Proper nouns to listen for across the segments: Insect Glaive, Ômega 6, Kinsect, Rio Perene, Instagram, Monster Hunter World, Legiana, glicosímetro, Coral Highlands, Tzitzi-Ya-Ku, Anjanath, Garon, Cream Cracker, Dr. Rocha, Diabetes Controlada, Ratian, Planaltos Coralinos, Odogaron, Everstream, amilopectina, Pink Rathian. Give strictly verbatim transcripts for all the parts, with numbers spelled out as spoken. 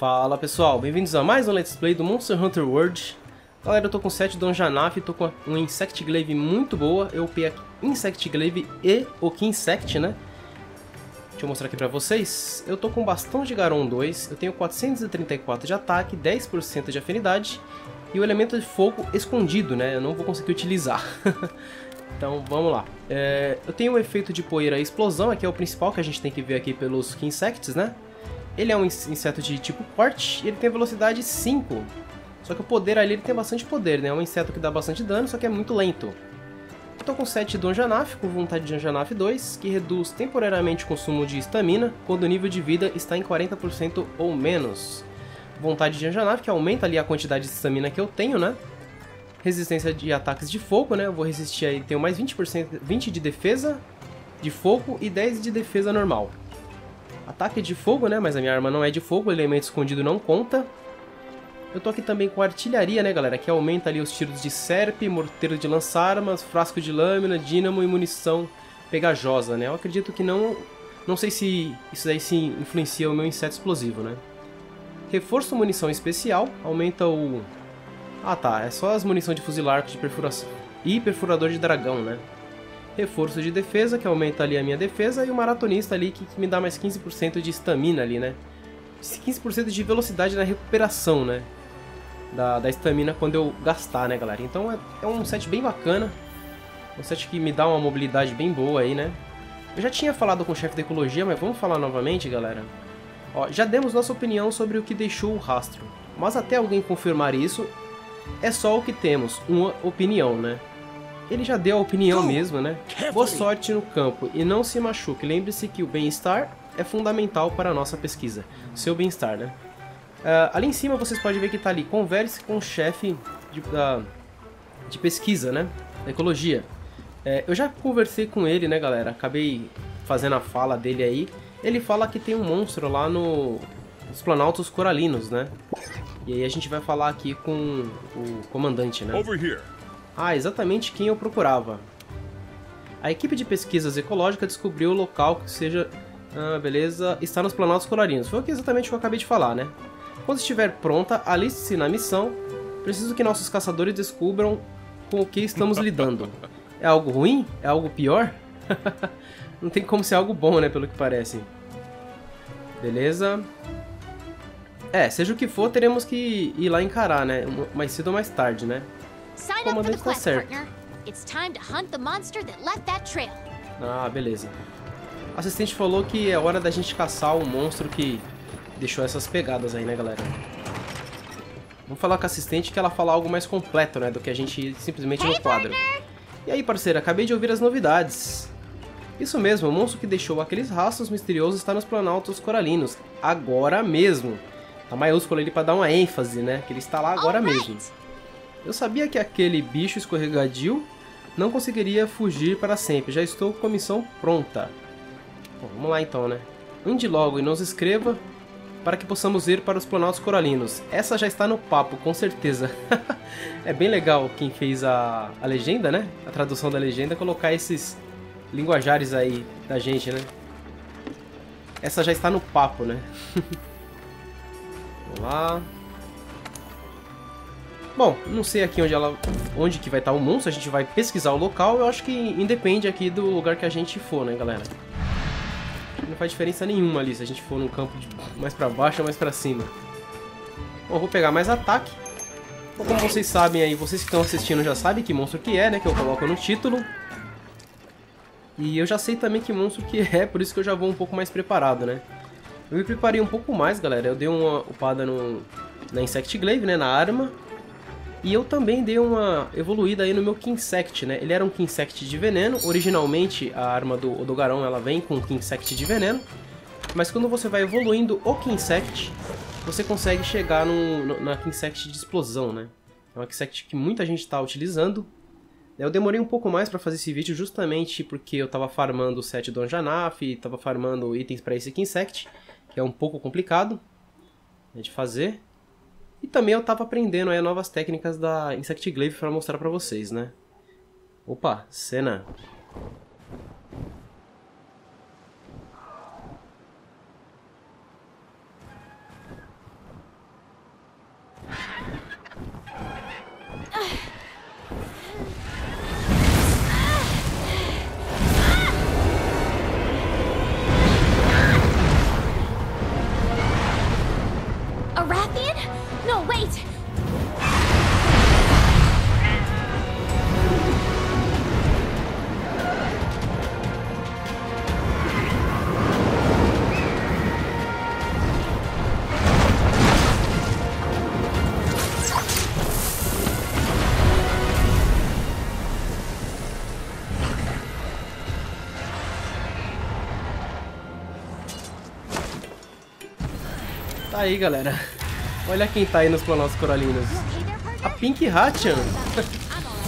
Fala pessoal, bem-vindos a mais um Let's Play do Monster Hunter World. Galera, eu tô com o set do Anjanath, tô com uma Insect Glaive muito boa. Eu upei a Insect Glaive e o Kinsect, né? Deixa eu mostrar aqui pra vocês. Eu tô com bastão de Garon dois, eu tenho quatrocentos e trinta e quatro de ataque, dez por cento de afinidade e o elemento de fogo escondido, né? Eu não vou conseguir utilizar. Então vamos lá. É, eu tenho o efeito de poeira e explosão, que é o principal que a gente tem que ver aqui pelos Kinsects, né? Ele é um inseto de tipo corte e ele tem velocidade cinco. Só que o poder ali ele tem bastante poder, né? É um inseto que dá bastante dano, só que é muito lento. Eu tô com sete do Anjanath, com vontade de Anjanath dois, que reduz temporariamente o consumo de estamina quando o nível de vida está em quarenta por cento ou menos. Vontade de Anjanath, que aumenta ali a quantidade de estamina que eu tenho, né? Resistência de ataques de fogo, né? Eu vou resistir aí, tenho mais vinte por cento, vinte de defesa de fogo e dez de defesa normal. Ataque de fogo, né? Mas a minha arma não é de fogo, o elemento escondido não conta. Eu tô aqui também com artilharia, né, galera? Que aumenta ali os tiros de serpe, morteiro de lança-armas, frasco de lâmina, dínamo e munição pegajosa, né? Eu acredito que não... Não sei se isso daí se influencia o meu inseto explosivo, né? Reforço munição especial, aumenta o... Ah, tá. É só as munições de fuzilar, arco de perfuração e perfurador de dragão, né? Reforço de defesa, que aumenta ali a minha defesa, e o maratonista ali, que, que me dá mais quinze por cento de estamina ali, né? quinze por cento de velocidade na recuperação, né? Da estamina quando eu gastar, né, galera? Então é, é um set bem bacana. Um set que me dá uma mobilidade bem boa aí, né? Eu já tinha falado com o chefe de ecologia, mas vamos falar novamente, galera. Ó, já demos nossa opinião sobre o que deixou o rastro. Mas até alguém confirmar isso, é só o que temos, uma opinião, né? Ele já deu a opinião mesmo, né? Boa sorte no campo e não se machuque. Lembre-se que o bem-estar é fundamental para a nossa pesquisa. Seu bem-estar, né? Uh, ali em cima vocês podem ver que tá ali. Converse com o chefe de, uh, de pesquisa, né? Da ecologia. Uh, eu já conversei com ele, né, galera? Acabei fazendo a fala dele aí. Ele fala que tem um monstro lá no... Os Planaltos Coralinos, né? E aí a gente vai falar aqui com o comandante, né? Over here. Ah, exatamente quem eu procurava. A equipe de pesquisas ecológicas descobriu o local que seja... Ah, beleza. Está nos Planaltos Coralinos. Foi exatamente o que eu acabei de falar, né? Quando estiver pronta, aliste-se na missão. Preciso que nossos caçadores descubram com o que estamos lidando. É algo ruim? É algo pior? Não tem como ser algo bom, né? Pelo que parece. Beleza. É, seja o que for, teremos que ir lá encarar, né? Mais cedo ou mais tarde, né? O comandante está certo. Ah, beleza. O assistente falou que é hora da gente caçar o monstro que deixou essas pegadas aí, né, galera? Vamos falar com a assistente que ela fala algo mais completo, né, do que a gente simplesmente no quadro. E aí, parceira, acabei de ouvir as novidades. Isso mesmo, o monstro que deixou aqueles rastros misteriosos está nos Planaltos Coralinos. Agora mesmo. Tá maiúsculo ali pra dar uma ênfase, né, que ele está lá agora mesmo. Eu sabia que aquele bicho escorregadio não conseguiria fugir para sempre. Já estou com a missão pronta. Bom, vamos lá então, né? Ande logo e nos escreva para que possamos ir para os Planaltos Coralinos. Essa já está no papo, com certeza. É bem legal quem fez a, a legenda, né? A tradução da legenda, colocar esses linguajares aí da gente, né? Essa já está no papo, né? Vamos lá. Bom, não sei aqui onde, ela, onde que vai estar o monstro, a gente vai pesquisar o local. Eu acho que independe aqui do lugar que a gente for, né, galera? Não faz diferença nenhuma ali, se a gente for num campo de mais pra baixo ou mais pra cima. Bom, vou pegar mais ataque. Bom, como vocês sabem aí, vocês que estão assistindo já sabem que monstro que é, né, que eu coloco no título. E eu já sei também que monstro que é, por isso que eu já vou um pouco mais preparado, né? Eu me preparei um pouco mais, galera. Eu dei uma upada no, na Insect Glaive, né, na arma. E eu também dei uma evoluída aí no meu Kinsect, né? Ele era um Kinsect de veneno. Originalmente, a arma do Odogaron, ela vem com um Kinsect de veneno. Mas quando você vai evoluindo o Kinsect, você consegue chegar no, no, na Kinsect de explosão, né? É uma Kinsect que muita gente tá utilizando. Eu demorei um pouco mais para fazer esse vídeo justamente porque eu tava farmando o set do Anjanath, tava farmando itens para esse Kinsect, que é um pouco complicado, né, de fazer. E também eu tava aprendendo aí novas técnicas da Insect Glaive pra mostrar pra vocês, né? Opa, cena. Rathian? No, wait! Aí galera, olha quem tá aí nos Planaltos Coralinos. A Pink Rathian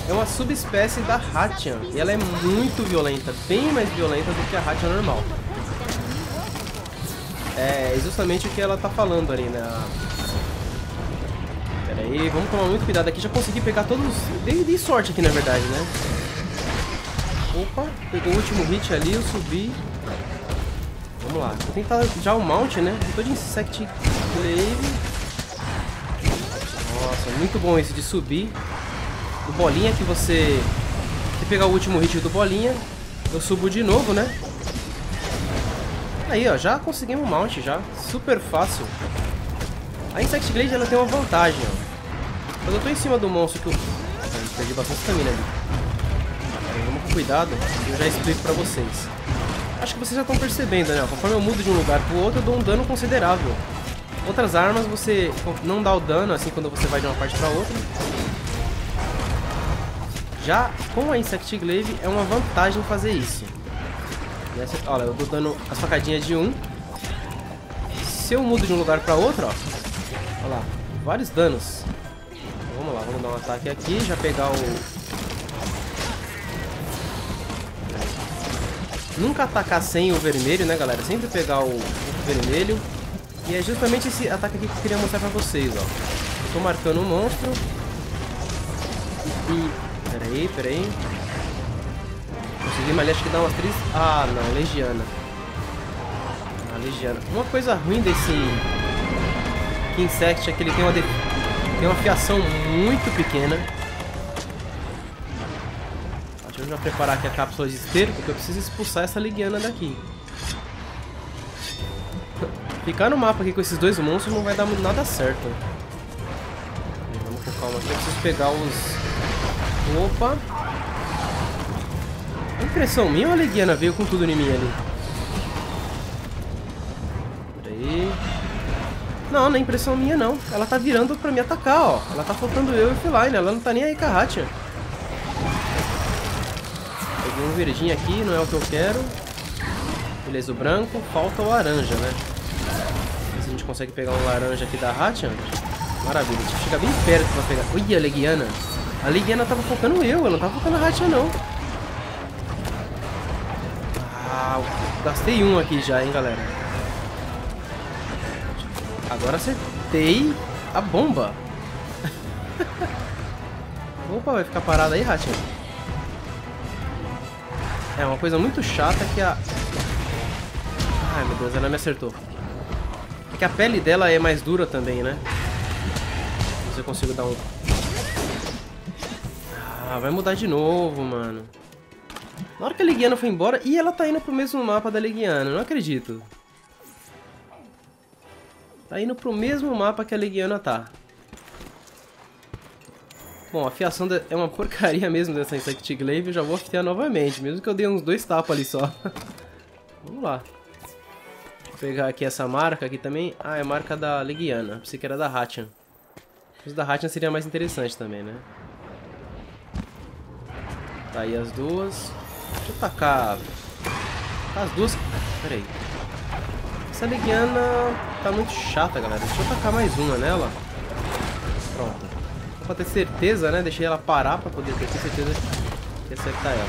é uma subespécie da Ratian e ela é muito violenta, bem mais violenta do que a Ratian normal. É justamente o que ela tá falando ali, né? Pera aí, vamos tomar muito cuidado aqui. Já consegui pegar todos. Dei, dei sorte aqui na verdade, né? Opa, pegou o último hit ali, eu subi. Vamos lá, vou tentar já o mount, né? Eu tô de Insect Glaive. Nossa, muito bom esse de subir. O bolinha que você... Se pegar o último hit do bolinha, eu subo de novo, né? Aí, ó, já conseguimos o mount, já. Super fácil. A Insect Glaive, ela tem uma vantagem, ó. Quando eu tô em cima do monstro que eu... eu perdi bastante stamina ali. Aí, vamos com cuidado, eu já explico pra vocês. Acho que vocês já estão percebendo, né? Conforme eu mudo de um lugar pro outro, eu dou um dano considerável. Outras armas, você não dá o dano, assim, quando você vai de uma parte pra outra. Já com a Insect Glaive, é uma vantagem fazer isso. Essa, olha, eu dou dano as facadinhas de um. Se eu mudo de um lugar pra outro, ó. Olha lá, vários danos. Então, vamos lá, vamos dar um ataque aqui, já pegar o... Nunca atacar sem o vermelho, né, galera? Sempre pegar o vermelho. E é justamente esse ataque aqui que eu queria mostrar pra vocês, ó. Eu tô marcando um monstro. E... Peraí, peraí. Consegui, mas acho que dá umas três... Ah, não. Legiana. Ah, Legiana. Uma coisa ruim desse... Kinsect é que ele tem uma, de... tem uma fiação muito pequena. Deixa eu já preparar aqui a cápsula de esteiro, porque eu preciso expulsar essa Legiana daqui. Ficar no mapa aqui com esses dois monstros não vai dar nada certo. Vamos com calma aqui, eu preciso pegar os... Opa! A impressão minha ou a Legiana veio com tudo em mim ali? Peraí... Não, não é impressão minha não. Ela tá virando pra me atacar, ó. Ela tá faltando eu e o Feline, ela não tá nem aí com a Rathian. Peguei um verdinho aqui, não é o que eu quero. Beleza, o branco. Falta o laranja, né? Se a gente consegue pegar um laranja aqui da Rathian. Maravilha, a gente fica bem perto pra pegar. Ui, a Legiana. A Legiana tava focando eu, ela não tava focando a Rathian, não. Ah, gastei um aqui já, hein, galera. Agora acertei a bomba. Opa, vai ficar parada aí, Rathian. É uma coisa muito chata que a... Ai, meu Deus, ela me acertou. É que a pele dela é mais dura também, né? Se eu consigo dar um... Ah, vai mudar de novo, mano. Na hora que a Legiana foi embora... Ih, ela tá indo pro mesmo mapa da Legiana, não acredito. Tá indo pro mesmo mapa que a Legiana tá. Bom, a fiação é uma porcaria mesmo dessa Insect Glaive, eu já vou afiar novamente, mesmo que eu dei uns dois tapas ali só. Vamos lá. Vou pegar aqui essa marca aqui também. Ah, é a marca da Legiana, pensei que era da Rathian. Os da Rathian seria mais interessante também, né? Tá aí as duas. Deixa eu tacar as duas. Pera aí. Essa Legiana tá muito chata, galera. Deixa eu tacar mais uma nela. Pronto. Pra ter certeza, né? Deixei ela parar pra poder ter certeza de acertar ela.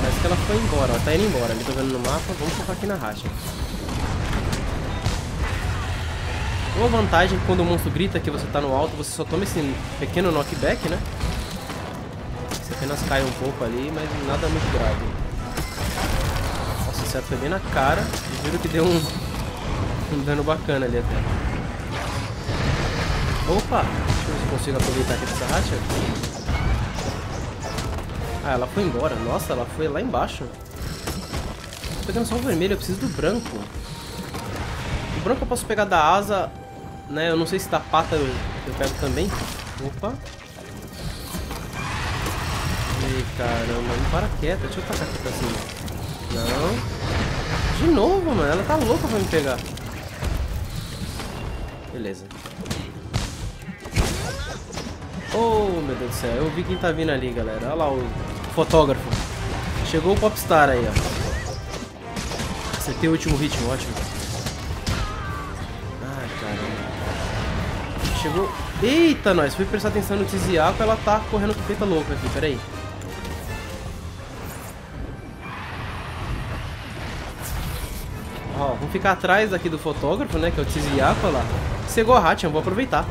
Parece que ela foi embora, ela tá indo embora. Me tô vendo no mapa, vamos focar aqui na Rathian. Uma vantagem é que quando o monstro grita que você tá no alto, você só toma esse pequeno knockback, né? Você apenas cai um pouco ali, mas nada muito grave. Nossa, esse ato foi bem na cara. Eu juro que deu um, um dano bacana ali até. Opa! Deixa eu ver se eu consigo aproveitar aqui essa Rathian. Ah, ela foi embora. Nossa, ela foi lá embaixo. Tô pegando só o vermelho, eu preciso do branco. O branco eu posso pegar da asa, né? Eu não sei se da pata eu, eu pego também. Opa. Ih, caramba, não para quieta. Deixa eu tacar aqui pra cima. Não. De novo, mano. Ela tá louca pra me pegar. Beleza. Oh, meu Deus do céu. Eu vi quem tá vindo ali, galera. Olha lá o fotógrafo. Chegou o Popstar aí, ó. Acertei o último ritmo, ótimo. Ai, caramba. Chegou... Eita, nós. Fui prestar atenção no Tzitzi-Ya-Ku. Ela tá correndo com feita louca aqui. Pera aí. Ó, vamos ficar atrás aqui do fotógrafo, né? Que é o Tzitzi-Ya-Ku, olha lá. Cegou a Ratian. Vou aproveitar.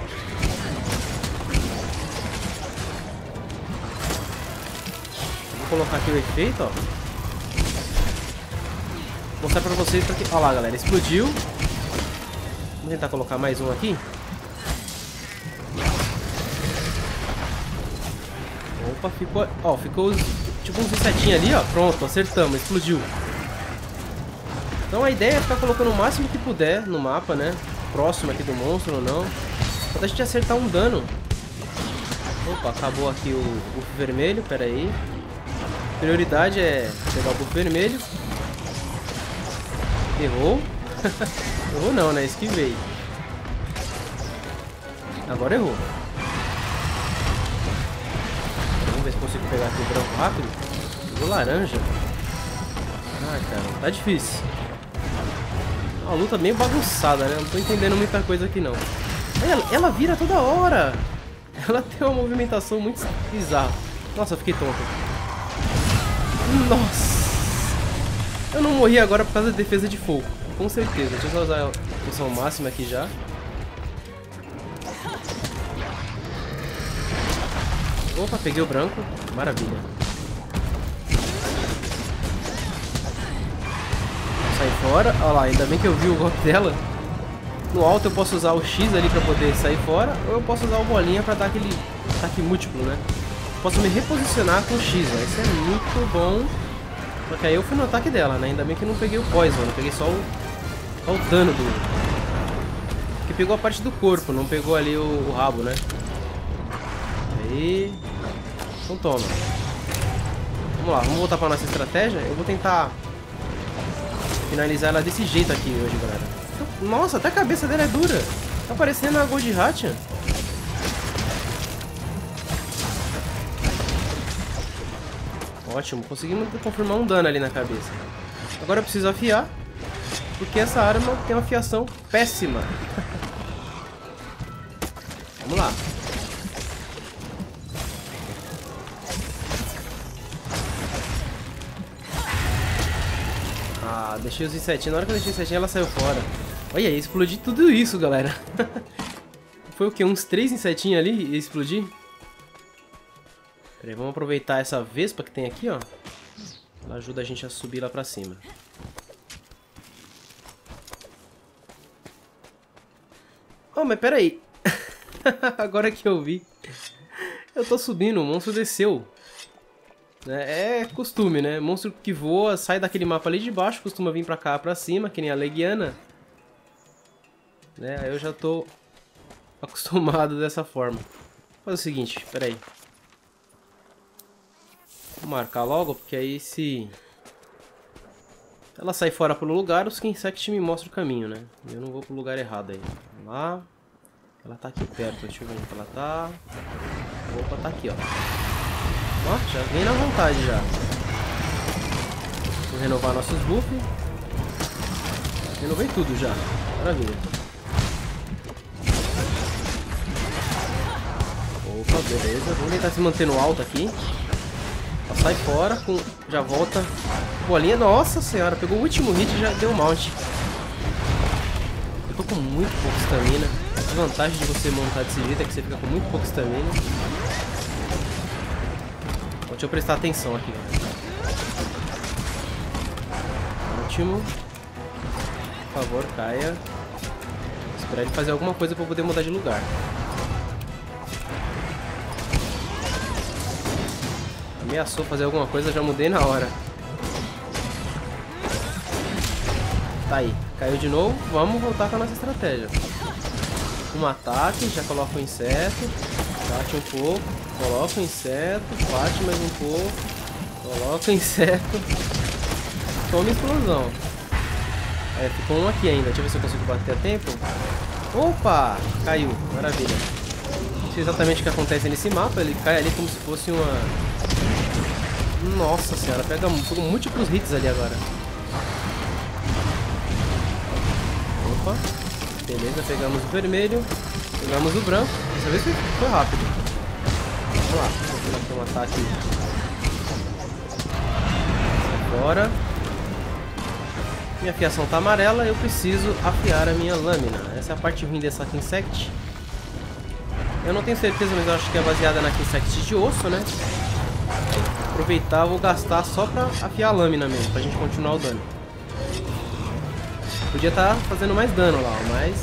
Vou colocar aqui o efeito, ó. Vou mostrar pra vocês pra que... Olha lá, galera, explodiu. Vamos tentar colocar mais um aqui. Opa, ficou... Ó, ficou tipo uns insetinhos ali, ó. Pronto, acertamos, explodiu. Então a ideia é ficar colocando o máximo que puder no mapa, né? Próximo aqui do monstro ou não. Pra a gente acertar um dano. Opa, acabou aqui o buff vermelho, pera aí. Prioridade é pegar o buff vermelho. Errou. Errou não, né? Esquivei. Agora errou. Vamos ver se consigo pegar aqui o branco rápido. Pegou laranja. Ah, cara, tá difícil. Uma luta meio bagunçada, né? Não tô entendendo muita coisa aqui não. Ela, ela vira toda hora. Ela tem uma movimentação muito bizarra. Nossa, eu fiquei tonto. Nossa! Eu não morri agora por causa da defesa de fogo. Com certeza. Deixa eu só usar a poção máxima aqui já. Opa, peguei o branco. Maravilha. Sai fora. Olha lá, ainda bem que eu vi o golpe dela. No alto eu posso usar o X ali pra poder sair fora. Ou eu posso usar o bolinha pra dar aquele ataque múltiplo, né? Posso me reposicionar com o X, ó. Isso é muito bom. Só que aí eu fui no ataque dela, né? Ainda bem que eu não peguei o poison, eu peguei só o, só o dano do... Porque pegou a parte do corpo, não pegou ali o, o rabo, né? Aí... Então toma. Vamos lá, vamos voltar pra nossa estratégia. Eu vou tentar finalizar ela desse jeito aqui hoje, galera. Nossa, até a cabeça dela é dura. Tá parecendo a Gold Ratian. Ótimo, conseguimos confirmar um dano ali na cabeça. Agora eu preciso afiar, porque essa arma tem uma afiação péssima. Vamos lá. Ah, deixei os insetinhos. Na hora que eu deixei os insetinhos, ela saiu fora. Olha aí, explodi tudo isso, galera. Foi o que? Uns três insetinhos ali e explodi? Peraí, vamos aproveitar essa vespa que tem aqui, ó. Ela ajuda a gente a subir lá pra cima. Oh, mas peraí. Agora que eu vi. Eu tô subindo, o monstro desceu. É costume, né? Monstro que voa, sai daquele mapa ali de baixo, costuma vir pra cá, pra cima, que nem a Legiana. Né? Aí eu já tô acostumado dessa forma. Faz o seguinte, peraí. Vou marcar logo, porque aí se ela sai fora pelo lugar, os Kinsect me mostram o caminho, né? Eu não vou pro lugar errado aí. Vamos lá. Ela tá aqui perto, deixa eu ver onde ela tá. Opa, tá aqui, ó. Ó, já vem na vontade já. Vou renovar nossos buffs. Renovei tudo já. Maravilha. Opa, beleza. Vamos tentar se manter no alto aqui. Sai fora, com... já volta. Bolinha, nossa senhora, pegou o último hit e já deu mount. Eu tô com muito pouca estamina. A vantagem de você montar desse jeito é que você fica com muito pouca estamina. Deixa eu prestar atenção aqui. Último. Por favor, caia. Vou esperar ele fazer alguma coisa pra eu poder mudar de lugar. Ameaçou fazer alguma coisa, já mudei na hora. Tá aí. Caiu de novo. Vamos voltar com a nossa estratégia. Um ataque, já coloca o inseto. Bate um pouco. Coloca o inseto. Bate mais um pouco. Coloca o inseto. Toma explosão. É, ficou um aqui ainda. Deixa eu ver se eu consigo bater a tempo. Opa! Caiu. Maravilha. Não sei exatamente o que acontece nesse mapa. Ele cai ali como se fosse uma... Nossa senhora. Pega múltiplos hits ali agora. Opa. Beleza. Pegamos o vermelho. Pegamos o branco. Dessa vez foi rápido. Vamos lá. Vou colocar um ataque. Agora. Minha afiação tá amarela, eu preciso afiar a minha lâmina. Essa é a parte ruim dessa Kinsect. Eu não tenho certeza, mas eu acho que é baseada na Kinsect de osso, né? Aproveitar, vou gastar só pra afiar a lâmina mesmo, pra gente continuar o dano. Podia estar fazendo mais dano lá, mas...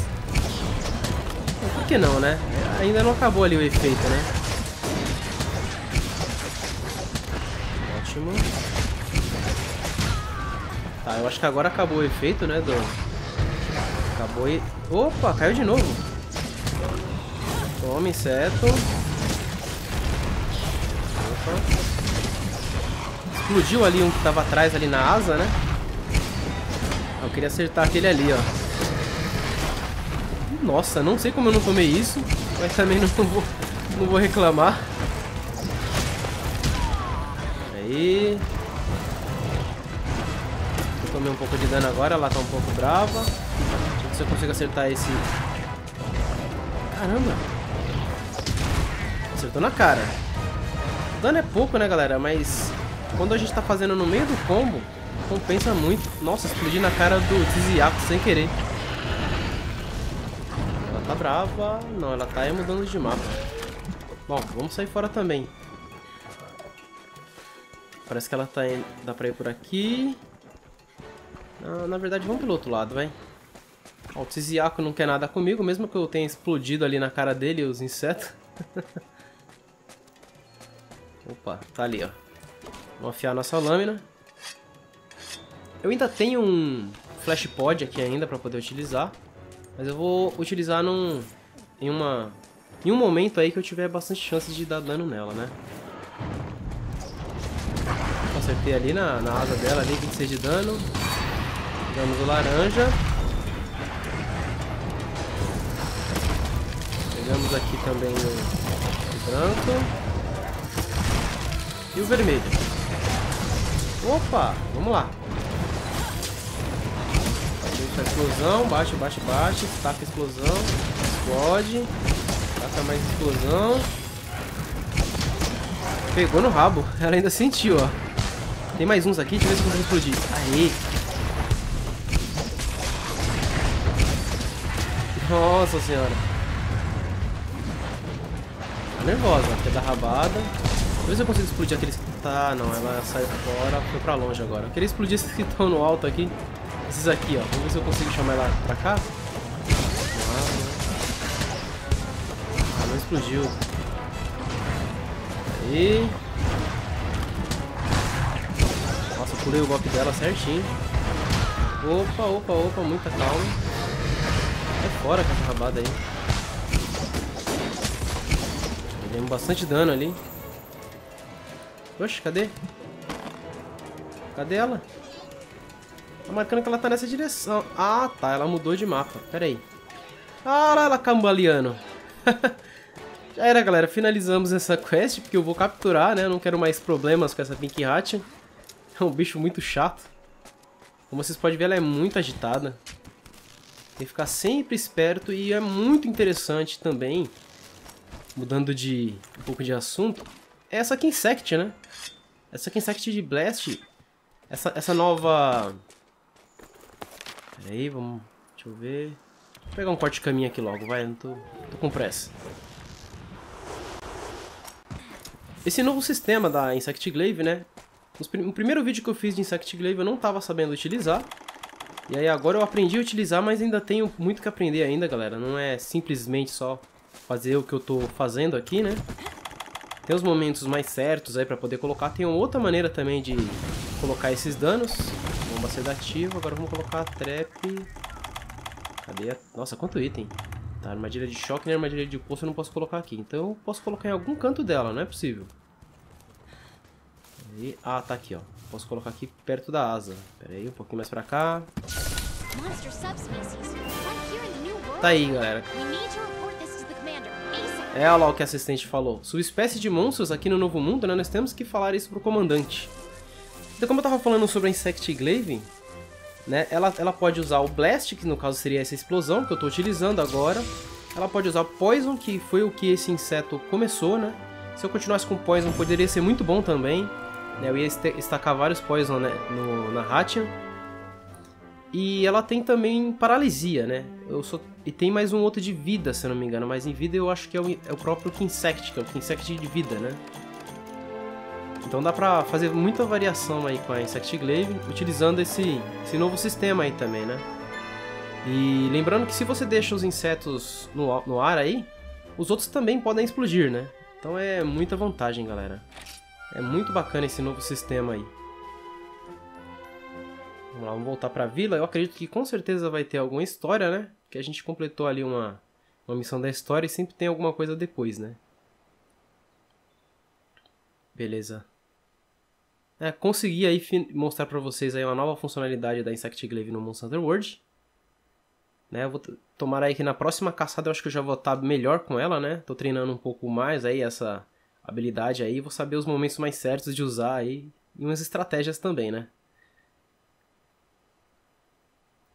Por que não, né? Ainda não acabou ali o efeito, né? Ótimo. Tá, eu acho que agora acabou o efeito, né, Dom? Acabou e... Opa, caiu de novo. Toma, inseto. Opa. Explodiu ali um que tava atrás ali na asa, né? Eu queria acertar aquele ali, ó. Nossa, não sei como eu não tomei isso. Mas também não vou, não vou reclamar. Aí... Tomei um pouco de dano agora, ela tá um pouco brava. Deixa eu ver se eu consigo acertar esse. Caramba! Acertou na cara. O dano é pouco, né, galera? Mas quando a gente tá fazendo no meio do combo, compensa muito. Nossa, explodi na cara do Tzitzi-Ya-Ku sem querer. Ela tá brava. Não, ela tá mudando de mapa. Bom, vamos sair fora também. Parece que ela tá indo. Dá pra ir por aqui. Ah, na verdade, vamos pelo outro lado, vai. Ó, o Tzitzi-Ya-Ku não quer nada comigo, mesmo que eu tenha explodido ali na cara dele os insetos. Opa, tá ali, ó. Vamos afiar nossa lâmina. Eu ainda tenho um flash pod aqui ainda pra poder utilizar. Mas eu vou utilizar num, em, uma, em um momento aí que eu tiver bastante chance de dar dano nela, né? Acertei ali na, na asa dela, ali, vinte e seis de dano. Pegamos o laranja. Pegamos aqui também o branco. E o vermelho. Opa! Vamos lá. Bate a explosão. Bate, bate, bate. Taca a explosão. Explode. Taca mais explosão. Pegou no rabo. Ela ainda sentiu, ó. Tem mais uns aqui. Deixa eu ver se eu consigo explodir. Aê! Nossa senhora. Tá nervosa, até da rabada. Deixa eu ver se eu consigo explodir aqueles... Tá, não, ela saiu fora, foi pra longe agora. Eu queria explodir esses que estão no alto aqui. Esses aqui, ó. Vamos ver se eu consigo chamar ela pra cá. Ah, não explodiu. Aí. Nossa, eu pulei o golpe dela certinho. Opa, opa, opa, muita calma. Sai fora com essa rabada aí. Demos bastante dano ali. Oxe, cadê? Cadê ela? Tá marcando que ela tá nessa direção. Ah, tá. Ela mudou de mapa. Pera aí. Ah, lá ela cambaleando. Já era, galera. Finalizamos essa quest, porque eu vou capturar, né? Eu não quero mais problemas com essa Pink Rathian. É um bicho muito chato. Como vocês podem ver, ela é muito agitada. Tem que ficar sempre esperto e é muito interessante também, mudando de um pouco de assunto, essa Kinsect, né? Essa Kinsect de Blast, essa, essa nova... Pera aí, vamos... Deixa eu ver... Vou pegar um corte de caminho aqui logo, vai, não tô, tô com pressa. Esse novo sistema da Insect Glaive, né? No primeiro vídeo que eu fiz de Insect Glaive eu não estava sabendo utilizar. E aí agora eu aprendi a utilizar, mas ainda tenho muito que aprender ainda, galera. Não é simplesmente só fazer o que eu tô fazendo aqui, né? Tem os momentos mais certos aí pra poder colocar. Tem outra maneira também de colocar esses danos. Bomba sedativa. Agora vamos colocar a trap. Cadê a... Nossa, quanto item. Tá, armadilha de choque nem armadilha de poço eu não posso colocar aqui. Então eu posso colocar em algum canto dela, não é possível. Aí... Ah, tá aqui, ó. Posso colocar aqui perto da asa. Pera aí, um pouquinho mais pra cá. Tá aí, galera. É, olha lá o que a assistente falou. Subespécie de monstros aqui no Novo Mundo, né? Nós temos que falar isso pro comandante. Então, como eu tava falando sobre a Insect Glaive, né? Ela, ela pode usar o Blast, que no caso seria essa explosão que eu tô utilizando agora. Ela pode usar Poison, que foi o que esse inseto começou, né? Se eu continuasse com Poison, poderia ser muito bom também. Né? Eu ia estacar vários Poison, né? no, na Ratian. E ela tem também paralisia, né? Eu sou... E tem mais um outro de vida, se eu não me engano. Mas em vida eu acho que é o, é o próprio Kinsect, que é o Kinsect de vida, né? Então dá pra fazer muita variação aí com a Insect Glaive, utilizando esse, esse novo sistema aí também, né? E lembrando que se você deixa os insetos no, no ar aí, os outros também podem explodir, né? Então é muita vantagem, galera. É muito bacana esse novo sistema aí. Vamos lá, vamos voltar pra vila. Eu acredito que com certeza vai ter alguma história, né? Porque a gente completou ali uma, uma missão da história e sempre tem alguma coisa depois, né? Beleza. É, consegui aí mostrar pra vocês aí uma nova funcionalidade da Insect Glaive no Monster Hunter World. Né, eu vou tomar aí que na próxima caçada eu acho que eu já vou estar melhor com ela, né? Tô treinando um pouco mais aí essa habilidade aí. Vou saber os momentos mais certos de usar aí e umas estratégias também, né?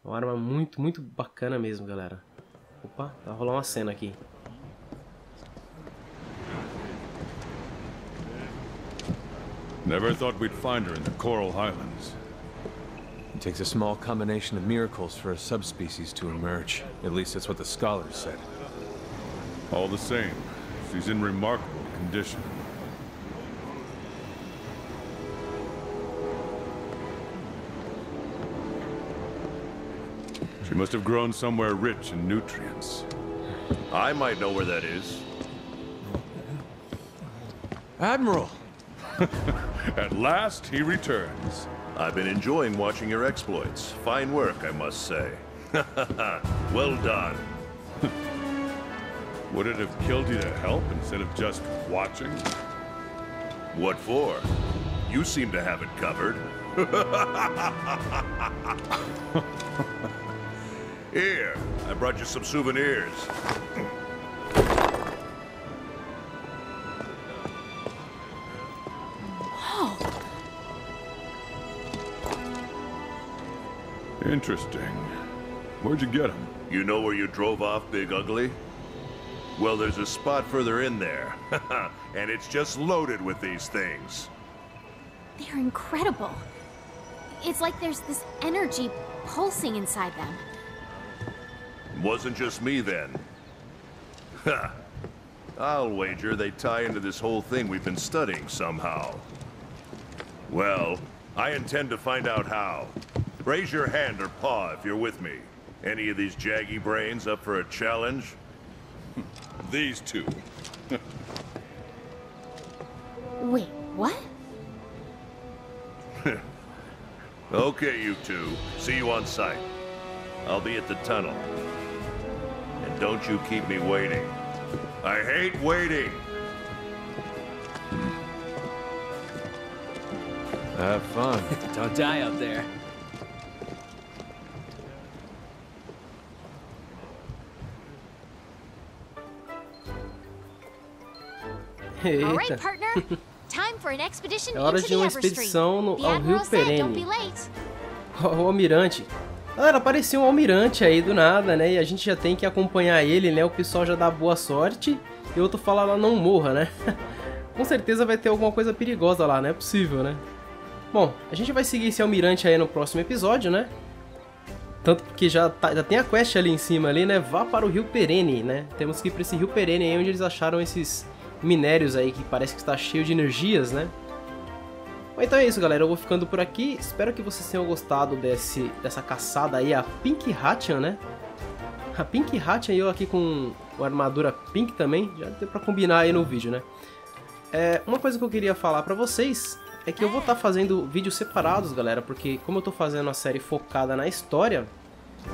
Uma arma muito, muito bacana mesmo, galera. Opa, vai rolar uma cena aqui. Never thought we'd find her in the Coral Highlands. It takes a small combination of miracles for a subspecies to emerge. At least that's what the scholars said. All the same, she's in remarkable condition. She must have grown somewhere rich in nutrients. I might know where that is. Admiral! At last, he returns. I've been enjoying watching your exploits. Fine work, I must say. Well done. Would it have killed you to help instead of just watching? What for? You seem to have it covered. Here, I brought you some souvenirs. Whoa. Interesting. Where'd you get them? You know where you drove off, Big Ugly? Well, there's a spot further in there. And it's just loaded with these things. They're incredible. It's like there's this energy pulsing inside them. Wasn't just me then. Ha! I'll wager they tie into this whole thing we've been studying somehow. Well, I intend to find out how. Raise your hand or paw if you're with me. Any of these jaggy brains up for a challenge? These two. Wait, what? Okay, you two. See you on site. I'll be at the tunnel. And don't you keep me waiting. I hate waiting! Have fun. Don't die out there. All right, partner. Time for an expedition into the Everstream. É hora de uma expedição no, ao Rio Perene. O almirante. Galera, apareceu um almirante aí do nada, né? E a gente já tem que acompanhar ele, né? O pessoal já dá boa sorte e outro fala lá não morra, né? Com certeza vai ter alguma coisa perigosa lá, né? É possível, né? Bom, a gente vai seguir esse almirante aí no próximo episódio, né? Tanto que já, tá, já tem a quest ali em cima, ali, né? Vá para o Rio Perene, né? Temos que ir para esse Rio Perene aí onde eles acharam esses minérios aí que parece que está cheio de energias, né? Então é isso, galera, eu vou ficando por aqui, espero que vocês tenham gostado desse, dessa caçada aí, a Pink Rathian, né? A Pink Rathian e eu aqui com a armadura Pink também, já deu pra combinar aí no vídeo, né? É, uma coisa que eu queria falar pra vocês é que eu vou estar tá fazendo vídeos separados, galera, porque como eu tô fazendo a série focada na história,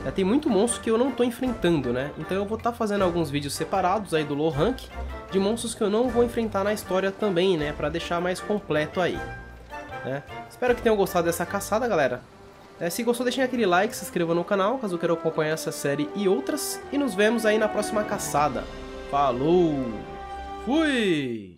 É, tem muito monstro que eu não tô enfrentando, né? Então eu vou estar tá fazendo alguns vídeos separados aí do low rank, de monstros que eu não vou enfrentar na história também, né? Pra deixar mais completo aí, né? Espero que tenham gostado dessa caçada, galera. É, se gostou, deixem aquele like, se inscreva no canal, caso queiram acompanhar essa série e outras. E nos vemos aí na próxima caçada. Falou! Fui!